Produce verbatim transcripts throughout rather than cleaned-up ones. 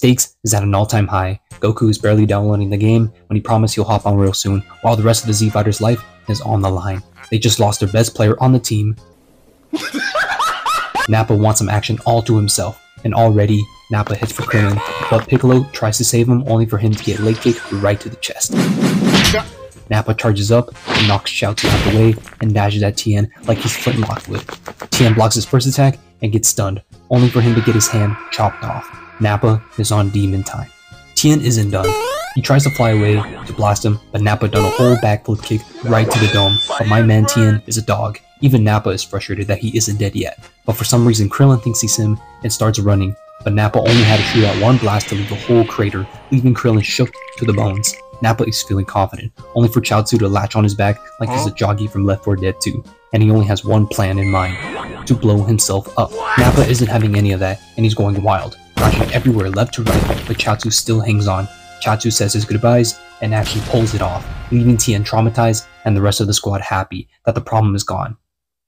stakes is at an all-time high. Goku is barely downloading the game when he promised he'll hop on real soon, while the rest of the Z Fighter's life is on the line. They just lost their best player on the team. Nappa wants some action all to himself, and already, Nappa hits for Krillin, but Piccolo tries to save him only for him to get Lakecake right to the chest. Nappa charges up and knocks Chiaotzu out of the way and dashes at Tien like he's flintlocked with. Tien blocks his first attack and gets stunned, only for him to get his hand chopped off. Nappa is on demon time. Tien isn't done. He tries to fly away to blast him, but Nappa done a whole backflip kick right to the dome, but my man Tien is a dog. Even Nappa is frustrated that he isn't dead yet, but for some reason Krillin thinks he's him and starts running, but Nappa only had to shoot out one blast to leave the whole crater, leaving Krillin shook to the bones. Nappa is feeling confident, only for Chiaotzu to latch on his back like he's a jockey from Left four Dead two, and he only has one plan in mind, to blow himself up. Nappa isn't having any of that, and he's going wild, crashing everywhere left to right, but Chiaotzu still hangs on. Chiaotzu says his goodbyes and actually pulls it off, leaving Tien traumatized and the rest of the squad happy that the problem is gone.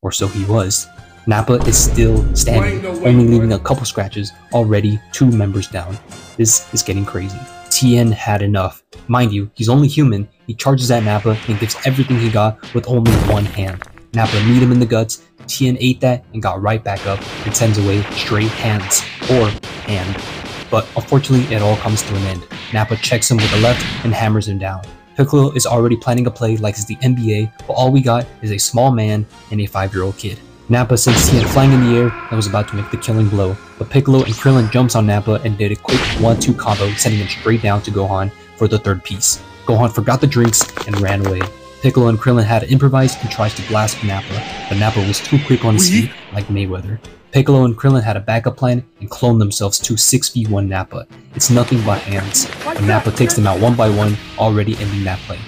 Or so he was. Nappa is still standing, only leaving a couple scratches, already two members down. This is getting crazy. Tien had enough. Mind you, he's only human. He charges at Nappa and gives everything he got with only one hand. Nappa kneed him in the guts, Tien ate that and got right back up and sends away straight hands, or hand. But unfortunately, it all comes to an end. Nappa checks him with the left and hammers him down. Piccolo is already planning a play like it's the N B A, but all we got is a small man and a five-year-old kid. Nappa sends Tien flying in the air and was about to make the killing blow, but Piccolo and Krillin jumps on Nappa and did a quick one two combo, sending him straight down to Gohan for the third piece. Gohan forgot the drinks and ran away. Piccolo and Krillin had to improvise and tries to blast Nappa, but Nappa was too quick on his feet like Mayweather. Piccolo and Krillin had a backup plan and cloned themselves to six v one Nappa. It's nothing but hands, but Nappa takes them out one by one, already ending that play.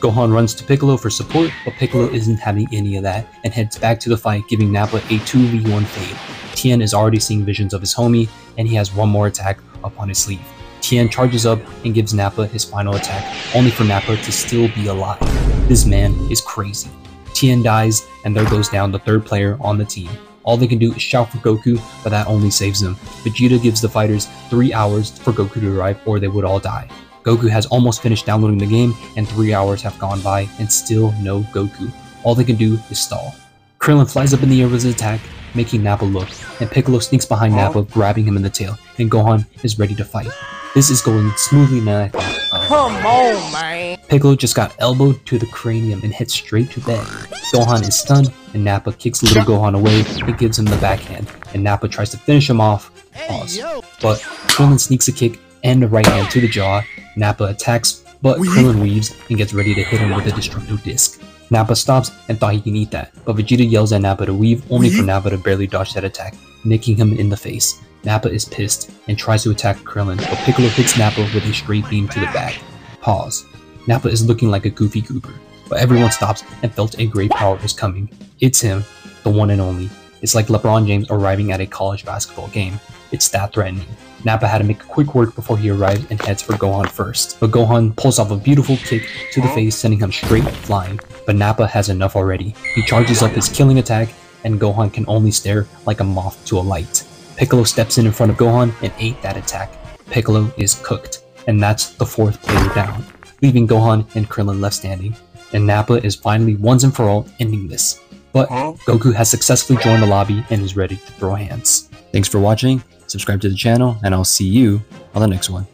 Gohan runs to Piccolo for support, but Piccolo isn't having any of that and heads back to the fight, giving Nappa a two v one fade. Tien is already seeing visions of his homie, and he has one more attack up on his sleeve. Tien charges up and gives Nappa his final attack, only for Nappa to still be alive. This man is crazy. Tien dies, and there goes down the third player on the team. All they can do is shout for Goku, but that only saves them. Vegeta gives the fighters three hours for Goku to arrive or they would all die. Goku has almost finished downloading the game and three hours have gone by and still no Goku. All they can do is stall. Krillin flies up in the air with his attack, making Nappa look, and Piccolo sneaks behind Nappa, grabbing him in the tail, and Gohan is ready to fight. This is going smoothly now. Come on, man! Piccolo just got elbowed to the cranium and hit straight to bed. Gohan is stunned, and Nappa kicks little Gohan away and gives him the backhand, and Nappa tries to finish him off. Pause. But Krillin sneaks a kick and a right hand to the jaw. Nappa attacks, but Krillin weaves and gets ready to hit him with a destructive disc. Nappa stops and thought he can eat that, but Vegeta yells at Nappa to weave, only for Nappa to barely dodge that attack, nicking him in the face. Nappa is pissed and tries to attack Krillin, but Piccolo hits Nappa with a straight beam to the back. Pause. Nappa is looking like a goofy goober, but everyone stops and felt a great power is coming. It's him, the one and only. It's like LeBron James arriving at a college basketball game. It's that threatening. Nappa had to make a quick work before he arrived and heads for Gohan first, but Gohan pulls off a beautiful kick to the face, sending him straight flying, but Nappa has enough already. He charges up his killing attack, and Gohan can only stare like a moth to a light. Piccolo steps in in front of Gohan and ate that attack. Piccolo is cooked, and that's the fourth player down, leaving Gohan and Krillin left standing, and Nappa is finally once and for all ending this. But Goku has successfully joined the lobby and is ready to throw hands. Thanks for watching, subscribe to the channel, and I'll see you on the next one.